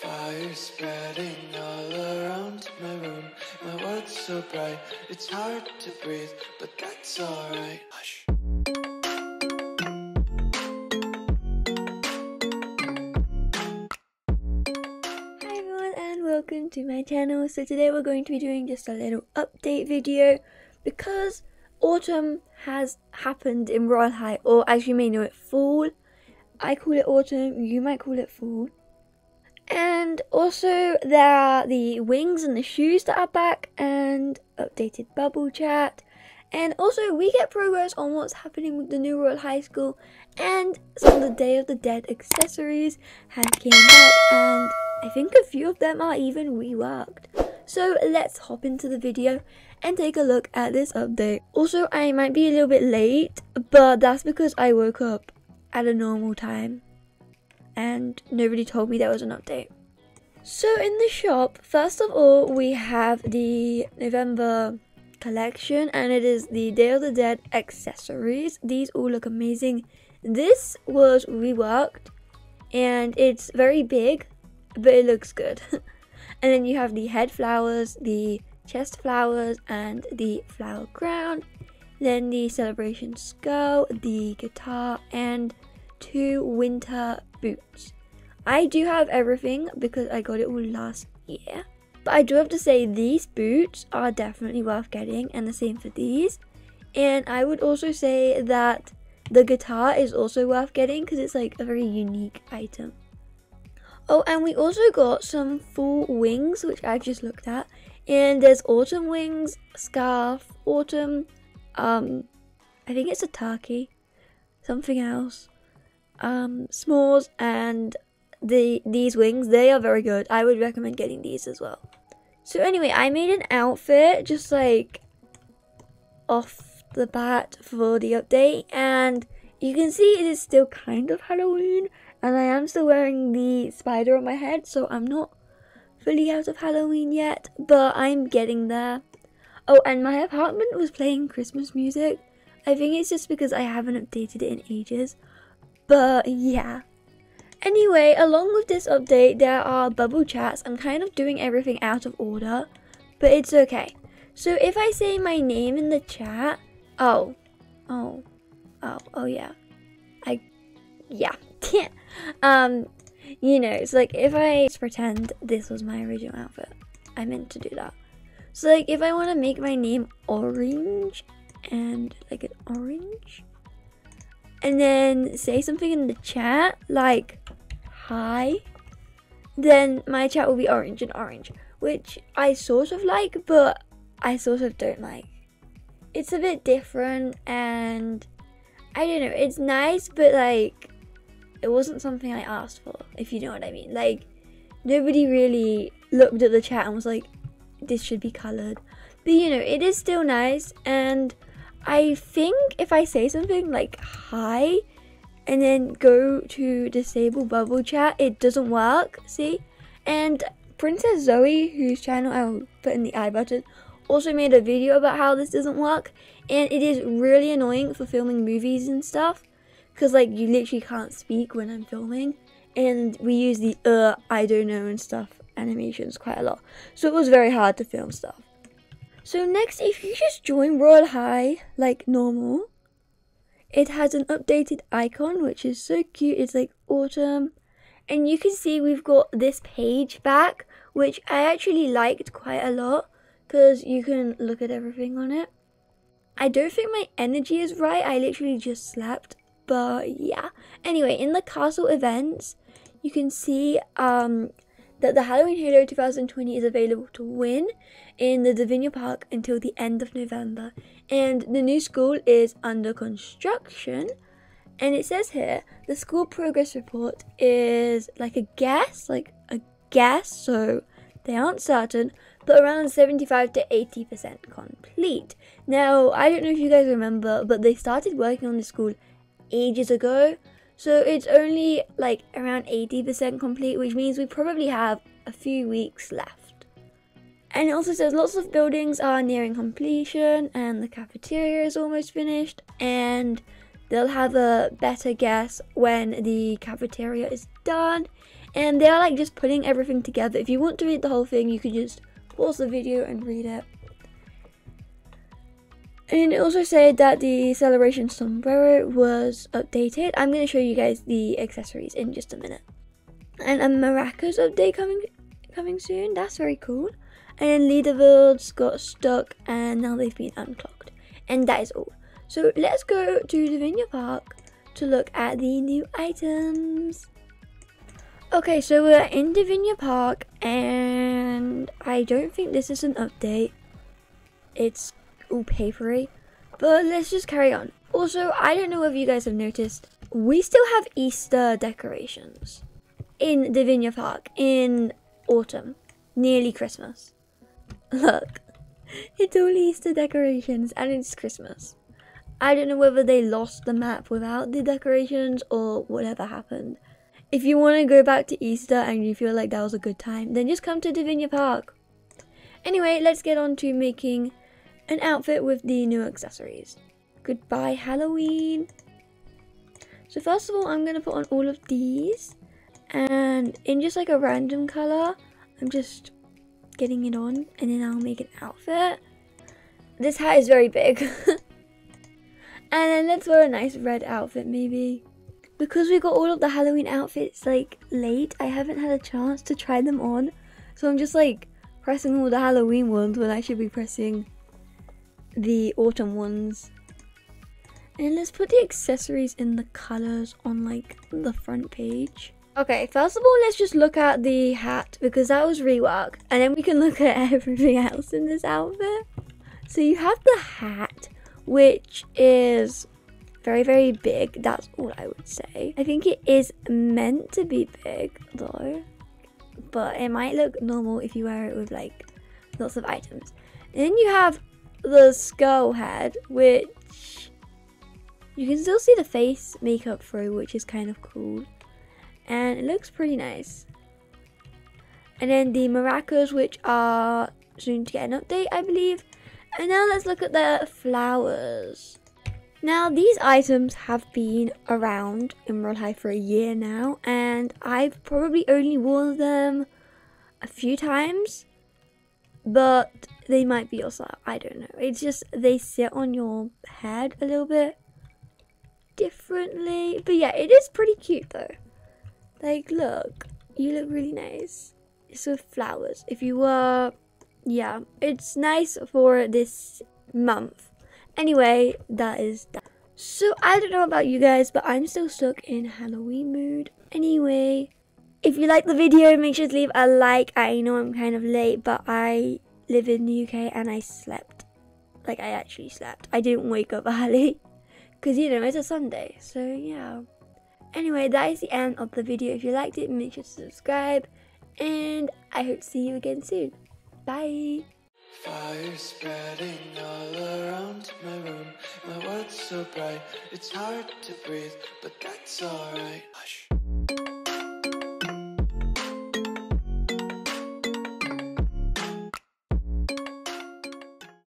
Fire spreading all around my room. My world's so bright, it's hard to breathe, but that's alright. Hush. Hi everyone and welcome to my channel. So today we're going to be doing just a little update video because autumn has happened in Royale High, or as you may know it, fall. I call it autumn, you might call it fall. And also there are the wings and the shoes that are back and updated bubble chat. And also we get progress on what's happening with the new Royale High School, and some of the Day of the Dead accessories have came out, and I think a few of them are even reworked. So let's hop into the video and take a look at this update. Also, I might be a little bit late, but that's because I woke up at a normal time and nobody told me there was an update. So in the shop, first of all, we have the November collection, and it is the Day of the Dead accessories. These all look amazing. This was reworked and it's very big, but it looks good. And then you have the head flowers, the chest flowers, and the flower crown. Then the celebration skull, the guitar, and two winter boots. I do have everything because I got it all last year. But I do have to say these boots are definitely worth getting, and the same for these. And I would also say that the guitar is also worth getting because it's like a very unique item. Oh, and we also got some fall wings, which I've just looked at. And there's autumn wings, scarf, autumn, I think it's a turkey, something else, s'mores, and these wings. They are very good. I would recommend getting these as well. So anyway, I made an outfit just like off the bat for the update, and you can see it is still kind of Halloween. And I am still wearing the spider on my head, so I'm not fully out of Halloween yet, but I'm getting there. Oh, and my apartment was playing Christmas music. I think it's just because I haven't updated it in ages, but yeah. Anyway, along with this update, there are bubble chats. I'm kind of doing everything out of order, but it's okay. So if I say my name in the chat, you know, it's like if I pretend this was my original outfit, I meant to do that. So like if I want to make my name orange and like an orange, and then say something in the chat like hi, then my chat will be orange and orange, which I sort of like, but I sort of don't like. It's a bit different, and I don't know, it's nice, but like it wasn't something I asked for, if you know what I mean. Like, nobody really looked at the chat and was like, this should be coloured. But, you know, it is still nice. And I think if I say something like, hi, and then go to disable bubble chat, it doesn't work, see? And Princess Zoe, whose channel I'll put in the I button, also made a video about how this doesn't work. And it is really annoying for filming movies and stuff, because like you literally can't speak when I'm filming, and we use the I don't know and stuff animations quite a lot, so it was very hard to film stuff. So next, if you just join Royale High like normal, it has an updated icon which is so cute. It's like autumn, and you can see we've got this page back, which I actually liked quite a lot because you can look at everything on it. I don't think my energy is right, I literally just slept. But yeah, anyway, in the castle events, you can see that the Halloween Halo 2020 is available to win in the Davinia Park until the end of November. And the new school is under construction. And it says here, the school progress report is like a guess, so they aren't certain, but around 75 to 80% complete. Now, I don't know if you guys remember, but they started working on the school ages ago, so it's only like around 80% complete, which means we probably have a few weeks left. And it also says lots of buildings are nearing completion, and the cafeteria is almost finished, and they'll have a better guess when the cafeteria is done. and they are like just putting everything together. If you want to read the whole thing, you could just pause the video and read it. And it also said that the celebration sombrero was updated. I'm going to show you guys the accessories in just a minute. And a maracas update coming soon. That's very cool. And leaderboards got stuck and now they've been unclogged. And that is all. So let's go to Davinia Park to look at the new items. Okay, so we're in Davinia Park and I don't think this is an update. It's all papery, but let's just carry on. Also, I don't know if you guys have noticed, we still have Easter decorations in Divinia Park in autumn, nearly Christmas. Look, it's all Easter decorations and it's Christmas. I don't know whether they lost the map without the decorations or whatever happened. If you want to go back to Easter and you feel like that was a good time, then just come to Divinia Park. Anyway, let's get on to making an outfit with the new accessories. Goodbye Halloween. So first of all, I'm going to put on all of these, and in just like a random color, I'm just getting it on, and then I'll make an outfit. This hat is very big. And then let's wear a nice red outfit maybe. Because we got all of the Halloween outfits like late, I haven't had a chance to try them on. So I'm just like pressing all the Halloween ones when I should be pressing the autumn ones. And let's put the accessories in the colors on like the front page. Okay, first of all, let's just look at the hat because that was reworked, and then we can look at everything else in this outfit. So you have the hat, which is very big. That's all I would say. I think it is meant to be big though, but it might look normal if you wear it with like lots of items. And then you have the skull head, which you can still see the face makeup through, which is kind of cool, and it looks pretty nice. And then the maracas, which are soon to get an update, I believe. And now let's look at the flowers. Now these items have been around in Royale High for a year now, and I've probably only worn them a few times, but they might be your style, I don't know. It's just they sit on your head a little bit differently. But yeah, it is pretty cute though. Like look, you look really nice. It's with flowers. If you were, yeah, it's nice for this month. Anyway, that is that. So I don't know about you guys, but I'm still stuck in Halloween mood. Anyway, if you like the video, make sure to leave a like. I know I'm kind of late, but I live in the UK and I slept. Like I actually slept. I didn't wake up early because you know it's a Sunday. So yeah. Anyway, that is the end of the video. If you liked it, make sure to subscribe, and I hope to see you again soon. Bye. Fire spreading all around my room. My world's so bright, it's hard to breathe, but that's alright.